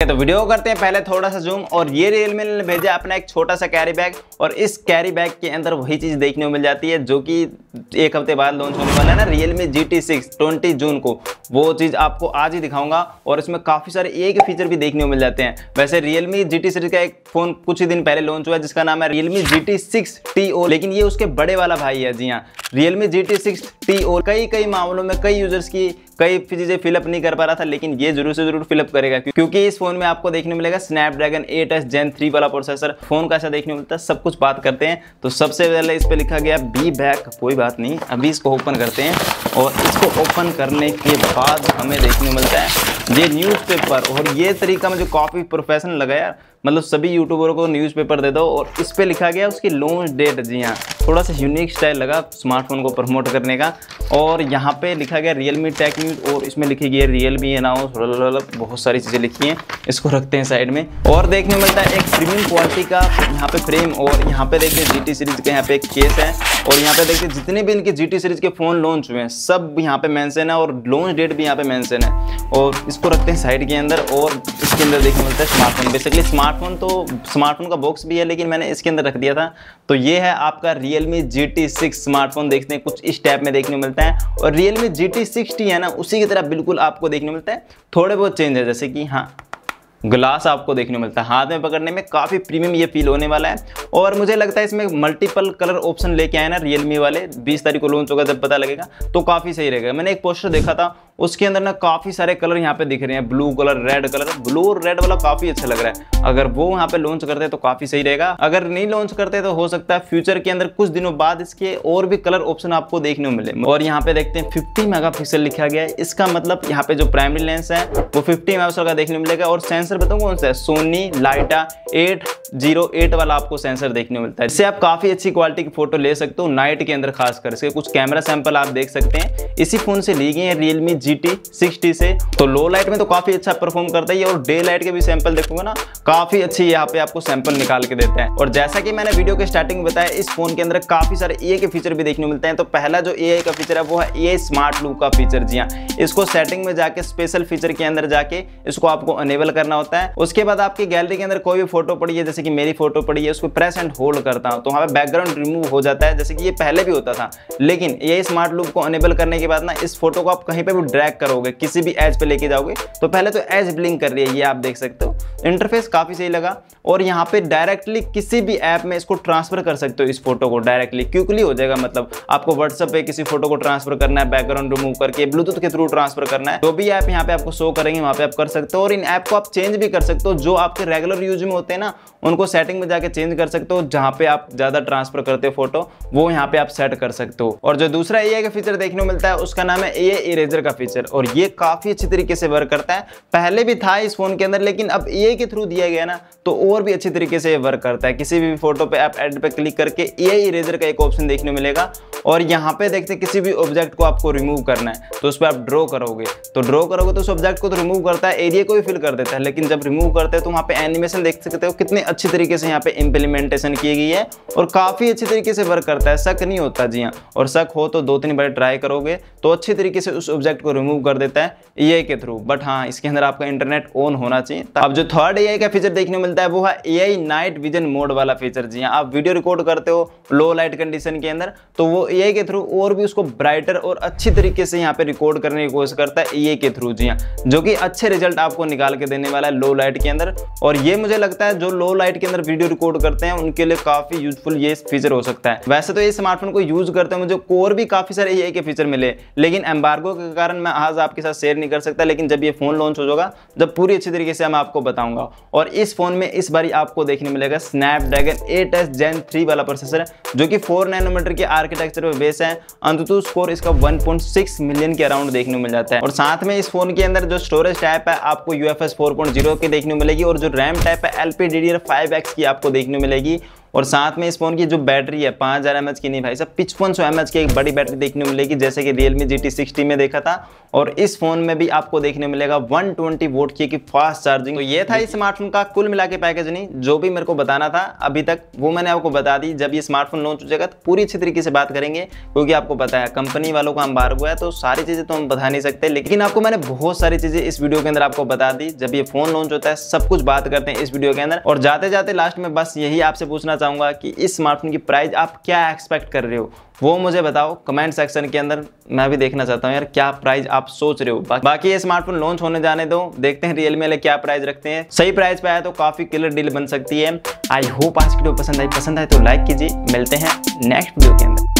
तो वीडियो करते हैं पहले थोड़ा सा जूम। और ये रियलमी ने भेजा अपना एक छोटा सा कैरी बैग, और इस कैरी बैग के अंदर वही चीज़ देखने को मिल जाती है जो कि एक हफ्ते बाद लॉन्च होने वाला है ना रियलमी GT 6 20 जून को। वो चीज़ आपको आज ही दिखाऊंगा और इसमें काफ़ी सारे ए के फीचर भी देखने को मिल जाते हैं। वैसे रियलमी GT सीरीज का एक फ़ोन कुछ ही दिन पहले लॉन्च हुआ जिसका नाम है रियलमी GT 6T, लेकिन ये उसके बड़े वाला भाई है। जी हाँ, रियलमी GT 6T कई मामलों में कई यूजर्स की कई चीज़ें फिलअप नहीं कर पा रहा था, लेकिन ये जरूर से जरूर फिलअप करेगा क्योंकि इस फोन में आपको देखने मिलेगा स्नैपड्रैगन 8s Gen 3 वाला प्रोसेसर। फोन का ऐसा देखने मिलता है। सब कुछ बात करते हैं तो सबसे पहले इस पे लिखा गया बी बैक, कोई बात नहीं, अभी इसको ओपन करते हैं। और इसको ओपन करने के बाद हमें देखने मिलता है ये न्यूज़पेपर, और ये तरीका मुझे काफ़ी प्रोफेशनल लगा यार। मतलब सभी यूट्यूबरों को न्यूज़पेपर दे दो और इस पे लिखा गया उसकी लॉन्च डेट। जी हाँ, थोड़ा सा यूनिक स्टाइल लगा स्मार्टफोन को प्रमोट करने का। और यहाँ पे लिखा गया रियलमी टेक न्यूज़, और इसमें लिखी गई है रियलमी अनाउंस, बहुत सारी चीज़ें लिखी हैं। इसको रखते हैं साइड में। और देखने मिलता है एक प्रीमियम क्वालिटी का यहाँ पे फ्रेम, और यहाँ पे देखिए GT सीरीज का यहाँ पे एक केस है। और यहाँ पे देखिए जितने भी इनके GT सीरीज के फ़ोन लॉन्च हुए हैं सब यहाँ पे मेंशन है, और लॉन्च डेट भी यहाँ पे मेंशन है। और इसको रखते हैं साइड के अंदर। और इसके अंदर देखने मिलता है स्मार्टफोन। बेसिकली स्मार्टफोन तो स्मार्टफोन का बॉक्स भी है, लेकिन मैंने इसके अंदर रख दिया था। तो ये है आपका रियलमी GT 6 स्मार्टफोन। देखते हैं कुछ इस टाइप में देखने मिलता है। और रियलमी GT 6T है ना, उसी की तरह बिल्कुल आपको देखने मिलता है। थोड़े बहुत चेंज है, जैसे कि हाँ ग्लास आपको देखने मिलता है, हाथ में पकड़ने में काफ़ी प्रीमियम ये फील होने वाला है। और मुझे लगता है इसमें मल्टीपल कलर ऑप्शन लेके आए ना रियलमी वाले। 20 तारीख को लॉन्च होगा, जब पता लगेगा तो काफ़ी सही रहेगा। मैंने एक पोस्टर देखा था उसके अंदर ना काफ़ी सारे कलर यहाँ पे दिख रहे हैं, blue colour, red colour. Blue और रेड वाला काफ़ी अच्छा लग रहा है। अगर वो यहाँ पे लॉन्च करते तो काफ़ी सही रहेगा। अगर नहीं लॉन्च करते तो हो सकता है फ्यूचर के अंदर कुछ दिनों बाद इसके और भी कलर ऑप्शन आपको देखने को मिले। और यहाँ पे देखते हैं 50 मेगापिक्सल लिखा गया है। इसका मतलब यहाँ पे जो प्राइमरी लेंस है वो 50 मेगापिक्सल का देखने को मिलेगा। और सेंसर बताऊँ कौन सा है, सोनी लाइटा 808 वाला आपको सेंसर देखने को मिलता है, जिससे आप काफ़ी अच्छी क्वालिटी की फोटो ले सकते हो नाइट के अंदर। खासकर इसके कुछ कैमरा सैंपल आप देख सकते हैं, इसी फोन से ली गई है रियलमी GT 6T से। तो लो लाइट में तो काफ़ी अच्छा परफॉर्म करता है, और डे लाइट के भी सैंपल देखोगे ना काफ़ी अच्छी यहाँ पे आपको सैंपल निकाल के देते हैं। और जैसा कि मैंने वीडियो के स्टार्टिंग में बताया, इस फोन के अंदर काफ़ी सारे AI के फीचर भी देखने को मिलते हैं। तो पहला जो AI का फीचर है वो है AI स्मार्ट लूप का फीचर। जी हाँ, इसको सेटिंग में जाके स्पेशल फीचर के अंदर जाके इसको आपको अनेबल करना होता है। उसके बाद आपकी गैलरी के अंदर कोई भी फोटो पड़ी है, जैसे कि मेरी फोटो पड़ी है, उसको प्रेस एंड होल्ड करता हूँ तो वहाँ पर बैकग्राउंड रिमूव हो जाता है, जैसे कि ये पहले भी होता था। लेकिन AI स्मार्ट लूप को अनेबल करने के बाद ना इस फोटो को आप कहीं पर भी ड्रैग करोगे, किसी भी एज पे लेके जाओगे तो पहले तो एज ब्लिंक कर रही है, ये आप देख सकते हो। इंटरफेस काफ़ी सही लगा। और यहाँ पे डायरेक्टली किसी भी ऐप में इसको ट्रांसफर कर सकते हो, इस फोटो को डायरेक्टली क्विकली हो जाएगा। मतलब आपको व्हाट्सएप पे किसी फोटो को ट्रांसफर करना है, बैकग्राउंड रिमूव करके ब्लूटूथ के थ्रू ट्रांसफर करना है, जो भी ऐप यहाँ पे आपको शो करेंगे वहाँ पे आप कर सकते हो। और इन ऐप को आप चेंज भी कर सकते हो, जो आपके रेगुलर यूज में होते हैं ना उनको सेटिंग में जाके चेंज कर सकते हो। जहाँ पे आप ज़्यादा ट्रांसफर करते हो फोटो, वो यहाँ पे आप सेट कर सकते हो। और जो दूसरा AI का फीचर देखने को मिलता है उसका नाम है AI इरेजर का फीचर, और ये काफ़ी अच्छी तरीके से वर्क करता है। पहले भी था इस फोन के अंदर, लेकिन अब AI के थ्रू दिया गया ना तो और भी अच्छी तरीके से वर्क करता है। किसी भी फोटो पे आप एड पे क्लिक करके AI इरेजर का एक ऑप्शन देखने मिलेगा। और यहाँ पे देखते हैं किसी भी ऑब्जेक्ट को आपको रिमूव करना है तो उस पर आप ड्रॉ करोगे तो उस ऑब्जेक्ट को तो रिमूव करता है, एरिया को भी फिल कर देता है। लेकिन जब रिमूव करते हो तो वहाँ पे एनिमेशन देख सकते हो, कितने अच्छी तरीके से यहाँ पे इम्प्लीमेंटेशन की गई है और काफ़ी अच्छी तरीके से वर्क करता है, शक नहीं होता। जी हाँ, और शक हो तो 2-3 बार ट्राई करोगे तो अच्छी तरीके से उस ऑब्जेक्ट को रिमूव कर देता है AI के थ्रू। बट हाँ, इसके अंदर आपका इंटरनेट ऑन होना चाहिए। अब जो थर्ड AI का फीचर देखने को मिलता है वो है AI नाइट विजन मोड वाला फीचर। जी हाँ, आप वीडियो रिकॉर्ड करते हो लो लाइट कंडीशन के अंदर तो वो AI के थ्रू और भी उसको ब्राइटर और अच्छी तरीके से यहाँ पे रिकॉर्ड करने की कोशिश करता है AI के थ्रू। जी हाँ, जो कि अच्छे रिजल्ट आपको निकाल के देने वाला है लो लाइट के अंदर। और ये मुझे लगता है जो लो लाइट के अंदर वीडियो रिकॉर्ड करते हैं उनके लिए काफ़ी यूजफुल ये फीचर हो सकता है। वैसे तो ये स्मार्टफोन को यूज करते हैं मुझे और भी काफ़ी सारे AI के फीचर मिले, लेकिन एम्बार्गो के कारण मैं आज आपके साथ शेयर नहीं कर सकता। लेकिन जब ये फ़ोन लॉन्च हो जाएगा जब पूरी अच्छी तरीके से मैं आपको बताऊँगा। और इस फोन में इस बारी आपको देखने मिलेगा स्नैपड्रैगन 8s Gen 3 वाला प्रोसेसर, जो कि 4 नैनोमीटर के आर्किटेक्चर पे बेस है। अंततः स्कोर इसका 1.6 मिलियन के अराउंड देखने को मिल जाता है। और साथ में इस फोन के अंदर जो स्टोरेज टाइप है आपको UFS 4.0 की देखने को मिलेगी, और जो रैम टाइप है LPDDR5X की आपको देखने को मिलेगी। और साथ में इस फोन की जो बैटरी है 5000 mAh की नहीं भाई साहब 5500 mAh की एक बड़ी बैटरी देखने को मिलेगी, जैसे कि रियलमी GT 6T में देखा था। और इस फोन में भी आपको देखने मिलेगा 120 वोट की फास्ट चार्जिंग। तो ये था इस स्मार्टफोन का कुल मिला के पैकेज, नहीं जो भी मेरे को बताना था अभी तक वो मैंने आपको बता दी। जब ये स्मार्टफोन लॉन्च हो जाएगा तो पूरी अच्छी तरीके से बात करेंगे, क्योंकि आपको पता है कंपनी वालों का एम्बार्गो है तो सारी चीजें तो हम बता नहीं सकते, लेकिन आपको मैंने बहुत सारी चीजें इस वीडियो के अंदर आपको बता दी। जब ये फोन लॉन्च होता है सब कुछ बात करते हैं इस वीडियो के अंदर। और जाते जाते लास्ट में बस यही आपसे पूछना चाहूंगा कि इस स्मार्टफोन की प्राइस आप क्या एक्सपेक्ट कर रहे हो वो मुझे बताओ कमेंट सेक्शन के अंदर, मैं भी देखना चाहता हूँ यार क्या प्राइस आप सोच रहे हो। बाकी ये स्मार्टफोन लॉन्च होने जाने दो, देखते हैं रियलमी वाले क्या प्राइस रखते हैं। सही प्राइस पे आया तो काफी किलर डील बन सकती है। आई होप आज की वीडियो पसंद आई तो लाइक कीजिए। मिलते हैं नेक्स्ट वीडियो के अंदर।